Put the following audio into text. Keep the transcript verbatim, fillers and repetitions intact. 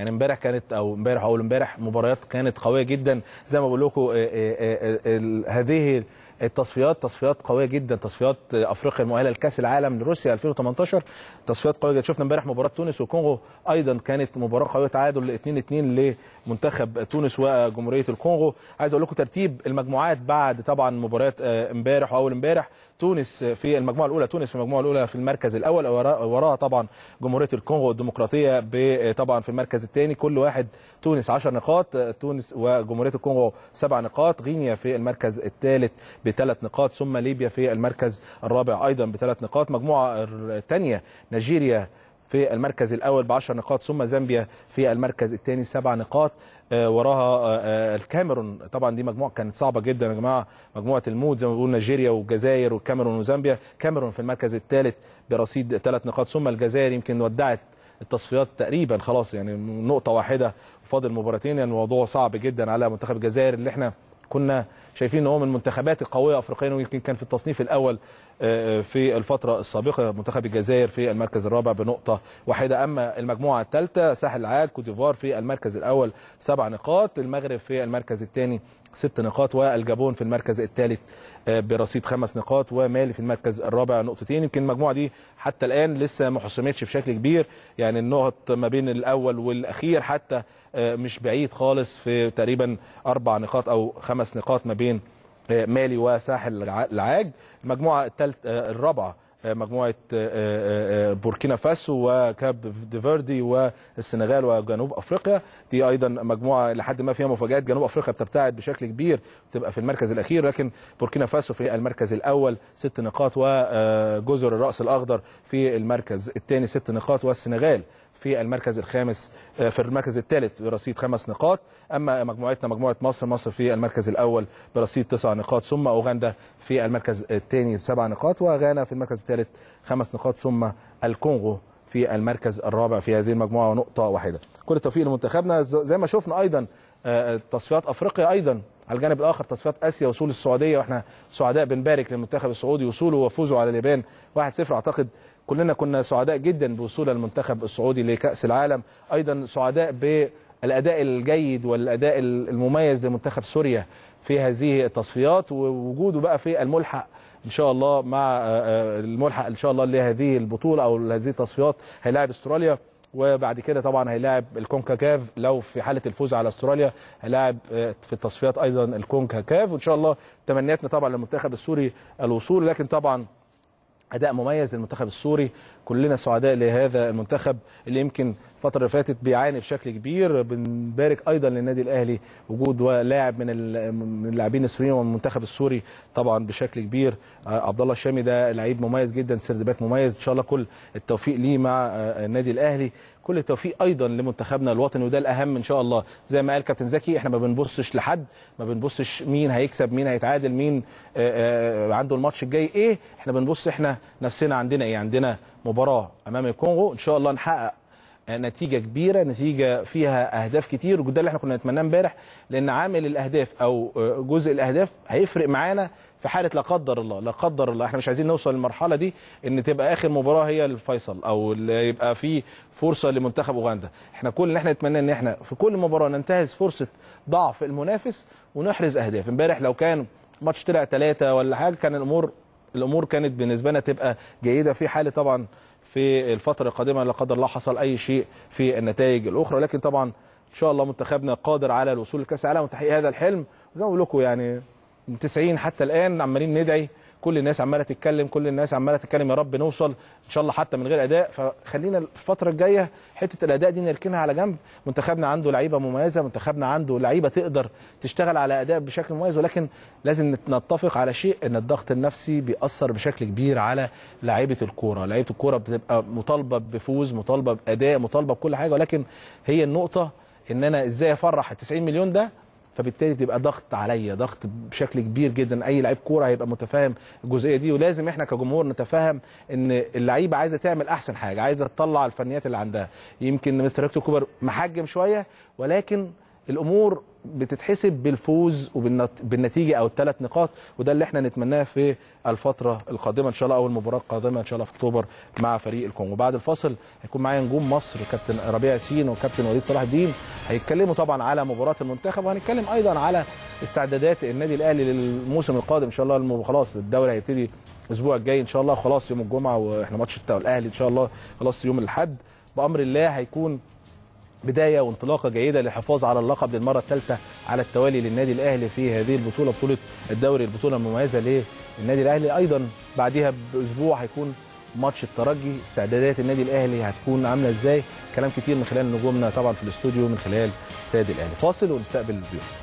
يعني امبارح كانت او امبارح او امبارح مباريات كانت قويه جدا زي ما بقول لكم. هذه التصفيات تصفيات قويه جدا، تصفيات افريقيا المؤهله لكاس العالم لروسيا ألفين وتمنتاشر تصفيات قويه جدا. شفنا امبارح مباراه تونس والكونغو ايضا كانت مباراه قويه، تعادل اتنين اتنين لمنتخب تونس وجمهوريه الكونغو. عايز اقول لكم ترتيب المجموعات بعد طبعا مباريات امبارح واول امبارح. تونس في المجموعه الاولى، تونس في المجموعه الاولى في المركز الاول، وراها طبعا جمهوريه الكونغو الديمقراطيه طبعا في المركز الثاني، كل واحد تونس عشر نقاط، تونس وجمهوريه الكونغو سبع نقاط، غينيا في المركز الثالث بثلاث نقاط، ثم ليبيا في المركز الرابع ايضا بثلاث نقاط. مجموعه الثانيه نيجيريا في المركز الاول بعشر نقاط، ثم زامبيا في المركز الثاني سبع نقاط، وراها الكاميرون. طبعا دي مجموعه كانت صعبه جدا يا جماعه، مجموعه الموت زي ما بيقولوا، نيجيريا والجزائر والكاميرون وزامبيا. كاميرون في المركز الثالث برصيد ثلاث نقاط، ثم الجزائر يمكن ودعت التصفيات تقريبا خلاص، يعني نقطه واحده وفاضل مباراتين، يعني الموضوع صعب جدا على منتخب الجزائر اللي احنا كنا شايفين ان هو من المنتخبات القويه افريقيا، ويمكن كان في التصنيف الاول في الفتره السابقه. منتخب الجزائر في المركز الرابع بنقطه واحده. اما المجموعه الثالثه ساحل العاج كوت ديفوار في المركز الاول سبع نقاط، المغرب في المركز الثاني ست نقاط، والجابون في المركز الثالث برصيد خمس نقاط، ومالي في المركز الرابع نقطتين. يمكن المجموعه دي حتى الان لسه ما حسمتش بشكل كبير، يعني النقط ما بين الاول والاخير حتى مش بعيد خالص، في تقريبا اربع نقاط او خمس نقاط ما بين مالي وساحل العاج. المجموعه الثالثه الرابعه مجموعه بوركينا فاسو وكاب ديفيردي والسنغال وجنوب افريقيا، دي ايضا مجموعه لحد ما فيها مفاجات. جنوب افريقيا بتبتعد بشكل كبير، بتبقى في المركز الاخير، لكن بوركينا فاسو في المركز الاول ست نقاط، وجزر الراس الاخضر في المركز الثاني ست نقاط، والسنغال في المركز الخامس في المركز الثالث برصيد خمس نقاط. اما مجموعتنا مجموعه مصر، مصر في المركز الاول برصيد تسع نقاط، ثم اوغندا في المركز الثاني بسبع نقاط، وغانا في المركز الثالث خمس نقاط، ثم الكونغو في المركز الرابع في هذه المجموعه ونقطه واحده. كل التوفيق لمنتخبنا. زي ما شفنا ايضا تصفيات افريقيا، ايضا على الجانب الاخر تصفيات اسيا، وصول السعوديه، واحنا سعداء بنبارك للمنتخب السعودي وصوله وفوزه على اليابان واحد صفر. اعتقد كلنا كنا سعداء جدا بوصول المنتخب السعودي لكأس العالم، أيضا سعداء بالأداء الجيد والأداء المميز لمنتخب سوريا في هذه التصفيات، ووجوده بقى في الملحق إن شاء الله، مع الملحق إن شاء الله لهذه البطولة أو لهذه التصفيات. هيلاعب استراليا، وبعد كده طبعا هيلاعب الكونكاكاف لو في حاله الفوز على استراليا، هيلاعب في التصفيات أيضا الكونكاكاف. وإن شاء الله تمنياتنا طبعا للمنتخب السوري الوصول، لكن طبعا أداء مميز للمنتخب السوري، كلنا سعداء لهذا المنتخب اللي يمكن الفترة اللي فاتت بيعاني بشكل كبير. بنبارك أيضا للنادي الأهلي وجود لاعب من اللاعبين السوريين والمنتخب السوري طبعا بشكل كبير. عبد الله الشامي ده لعيب مميز جدا، سرد باك مميز، إن شاء الله كل التوفيق ليه مع النادي الأهلي، كل التوفيق أيضا لمنتخبنا الوطني، وده الأهم إن شاء الله. زي ما قال كابتن زكي، إحنا ما بنبصش لحد، ما بنبصش مين هيكسب، مين هيتعادل، مين عنده الماتش الجاي إيه، إحنا بنبص إحنا نفسنا عندنا إيه. عندنا مباراة أمام الكونغو، إن شاء الله نحقق نتيجة كبيرة، نتيجة فيها أهداف كتير، وده اللي إحنا كنا نتمناه إمبارح، لأن عامل الأهداف أو جزء الأهداف هيفرق معانا في حالة لا قدر الله، لا قدر الله، احنا مش عايزين نوصل للمرحلة دي ان تبقى آخر مباراة هي الفيصل او يبقى في فرصة لمنتخب أوغندا. احنا كل اللي احنا نتمناه ان احنا في كل مباراة ننتهز فرصة ضعف المنافس ونحرز أهداف. امبارح لو كان ماتش طلع ثلاثة ولا حاجة كان الأمور الأمور كانت بالنسبة لنا تبقى جيدة. في حالة طبعا في الفترة القادمة لا قدر الله حصل أي شيء في النتائج الأخرى، لكن طبعا إن شاء الله منتخبنا قادر على الوصول لكأس العالم وتحقيق هذا الحلم. زي ما بقول لكم يعني من تسعين حتى الآن عمالين ندعي، كل الناس عمالة تتكلم، كل الناس عمالة تتكلم، يا رب نوصل إن شاء الله حتى من غير أداء. فخلينا الفترة الجاية حتة الأداء دي نركنها على جنب. منتخبنا عنده لعيبة مميزة، منتخبنا عنده لعيبة تقدر تشتغل على أداء بشكل مميز، ولكن لازم نتفق على شيء، إن الضغط النفسي بيأثر بشكل كبير على لعيبة الكورة. لعيبة الكورة بتبقى مطالبة بفوز، مطالبة بأداء، مطالبة بكل حاجة، ولكن هي النقطة إن أنا إزاي أفرح ال تسعين مليون ده، فبالتالي تبقى ضغط عليا، ضغط بشكل كبير جدا. اي لعيب كوره هيبقى متفاهم الجزئيه دي، ولازم احنا كجمهور نتفاهم ان اللعيبه عايزه تعمل احسن حاجه، عايزه تطلع الفنيات اللي عندها. يمكن مستر هيكتور كوبر محجم شويه، ولكن الامور بتتحسب بالفوز وبالنتيجه او الثلاث نقاط، وده اللي احنا نتمناه في الفتره القادمه ان شاء الله، اول مباراه قادمه ان شاء الله في اكتوبر مع فريق الكونغو. بعد الفاصل هيكون معايا نجوم مصر كابتن ربيع ياسين وكابتن وليد صلاح الدين، هيتكلموا طبعا على مباراه المنتخب، وهنتكلم ايضا على استعدادات النادي الاهلي للموسم القادم ان شاء الله. خلاص الدوري هيبتدي الاسبوع الجاي ان شاء الله، خلاص يوم الجمعه، واحنا ماتش الاهلي ان شاء الله خلاص يوم الاحد بامر الله هيكون بداية وانطلاقة جيدة للحفاظ على اللقب للمرة الثالثة على التوالي للنادي الأهلي في هذه البطولة، بطولة الدوري، البطولة المميزة للنادي الأهلي. أيضا بعدها بأسبوع هيكون ماتش الترجي، استعدادات النادي الأهلي هتكون عاملة إزاي؟ كلام كتير من خلال نجومنا طبعا في الاستوديو من خلال استاد الأهلي. فاصل ونستقبل الضيوف.